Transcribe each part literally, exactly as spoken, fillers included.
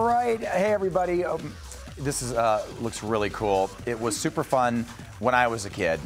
All right, hey everybody. Um, this is uh, looks really cool. It was super fun when I was a kid.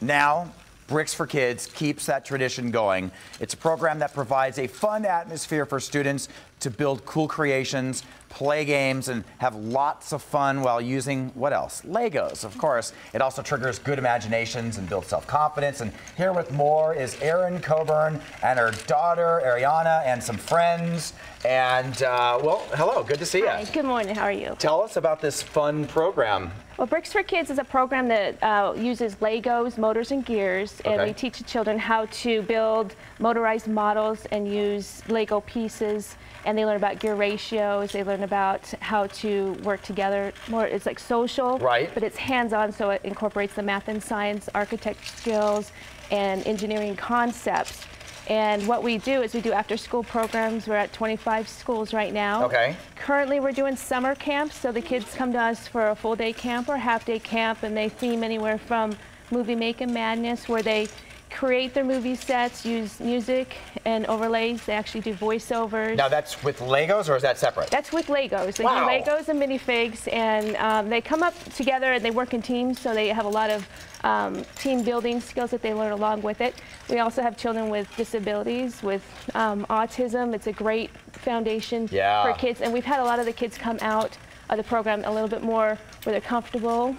Now, Bricks for Kids keeps that tradition going. It's a program that provides a fun atmosphere for students to build cool creations, play games, and have lots of fun while using, what else? Legos, of course. It also triggers good imaginations and builds self-confidence. And here with more is Erin Coburn and her daughter, Ariana, and some friends. And, uh, well, hello, good to see you. Hi, good morning, how are you? Tell us about this fun program. Well, Bricks for Kids is a program that uh, uses Legos, motors, and gears, okay. and we teach the children how to build motorized models and use Lego pieces, and they learn about gear ratios, they learn about how to work together more. It's like social, right. but it's hands-on, so it incorporates the math and science, architect skills, and engineering concepts. And what we do is we do after-school programs. We're at twenty-five schools right now. Okay. Currently, we're doing summer camps, so the kids come to us for a full-day camp or half-day camp, and they theme anywhere from movie making madness, where they create their movie sets, use music and overlays. They actually do voiceovers. Now, that's with Legos, or is that separate? That's with Legos. They wow. do Legos and minifigs, and um, they come up together and they work in teams, so they have a lot of um, team building skills that they learn along with it. We also have children with disabilities, with um, autism. It's a great foundation yeah. for kids, and we've had a lot of the kids come out of the program a little bit more where they're comfortable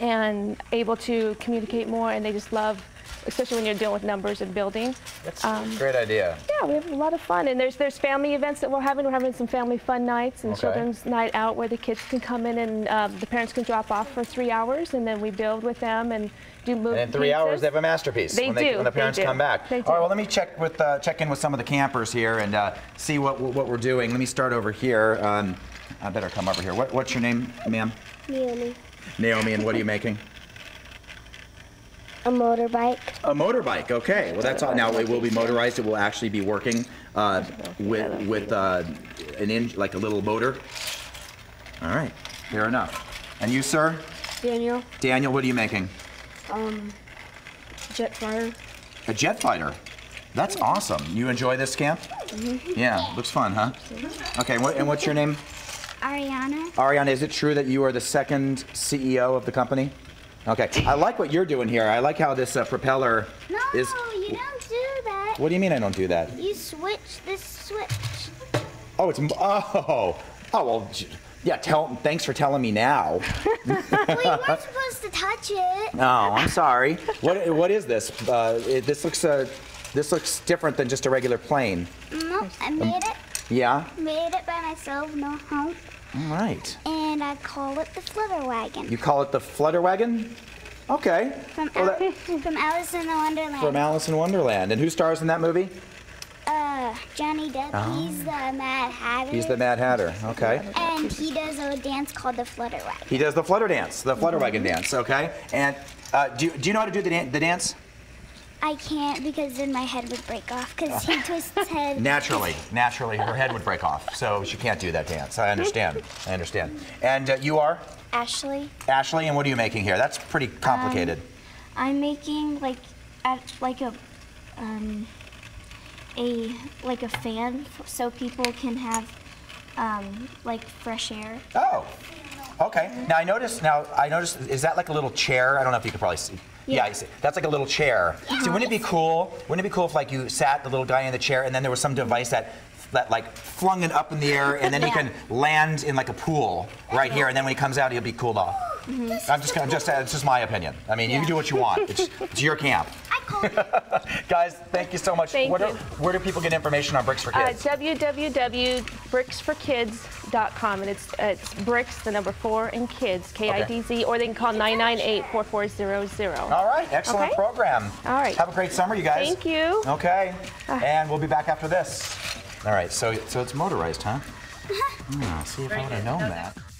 and able to communicate more, and they just love, especially when you're dealing with numbers and building. That's um, a great idea. Yeah, we have a lot of fun, and there's there's family events that we're having. We're having some family fun nights and okay. children's night out where the kids can come in and uh, the parents can drop off for three hours, and then we build with them and do movies. And in three pieces. hours, they have a masterpiece. They when do. They, when the parents come back. They do. All right, well, let me check with uh, check in with some of the campers here and uh, see what what we're doing. Let me start over here. Um, I better come over here. What what's your name, ma'am? Naomi. Naomi, and what are you making? A motorbike. A motorbike. Okay. Well, that's all. Now it will be motorized. It will actually be working uh, with with uh, an engine, like a little motor. All right. Fair enough. And you, sir? Daniel. Daniel, what are you making? Um, jet fighter. A jet fighter. That's yeah. awesome. You enjoy this camp? Mm-hmm. Yeah. Looks fun, huh? Okay. What, and what's your name? Ariana. Ariana, is it true that you are the second C E O of the company? Okay, I like what you're doing here. I like how this uh, propeller no, is... No, you don't do that. What do you mean I don't do that? You switch this switch. Oh, it's... Oh, oh well, yeah, tell, thanks for telling me now. We weren't supposed to touch it. No, oh, I'm sorry. What, what is this? Uh, it, this, looks, uh, this looks different than just a regular plane. No, I made it. Yeah? Made it by myself, no help. All right. And I call it the Flutter Wagon. You call it the Flutter Wagon? Okay. From, well, Al that, from Alice in Wonderland. From Alice in Wonderland. And who stars in that movie? Uh, Johnny Depp. Oh. He's the Mad Hatter. He's the Mad Hatter. Okay. And he does a dance called the Flutter Wagon. He does the Flutter Dance, the Flutter Wagon mm-hmm. dance. Okay. And uh, do do you know how to do the, dan the dance? I can't, because then my head would break off, because he twists his head. Naturally, naturally, her head would break off, so she can't do that dance. I understand, I understand. And uh, you are? Ashley. Ashley, and what are you making here? That's pretty complicated. Um, I'm making like, a, like a, um, a, like a fan, so people can have, um, like fresh air. Oh. Okay. Now I noticed. Now I noticed. Is that like a little chair? I don't know if you could probably see. Yeah, yeah you see. That's like a little chair. Yeah. So wouldn't it be cool? Wouldn't it be cool if like you sat the little guy in the chair, and then there was some device that that like flung it up in the air, and then yeah. he can land in like a pool right yeah. here, and then when he comes out, he'll be cooled off. Mm-hmm. I'm just, I'm just. Uh, it's just my opinion. I mean, yeah. you do what you want. It's, it's your camp. Guys, thank you so much. Thank where, do, you. where do people get information on Bricks for Kids? Uh, w w w dot bricks for kids dot com, and it's, uh, it's Bricks, the number four, and Kids, K I D Z, okay. or they can call nine nine eight, four four zero zero. All right, excellent okay. program. All right. Have a great summer, you guys. Thank you. Okay, uh, and we'll be back after this. All right, so, so it's motorized, huh? Mm, see if I would have known that.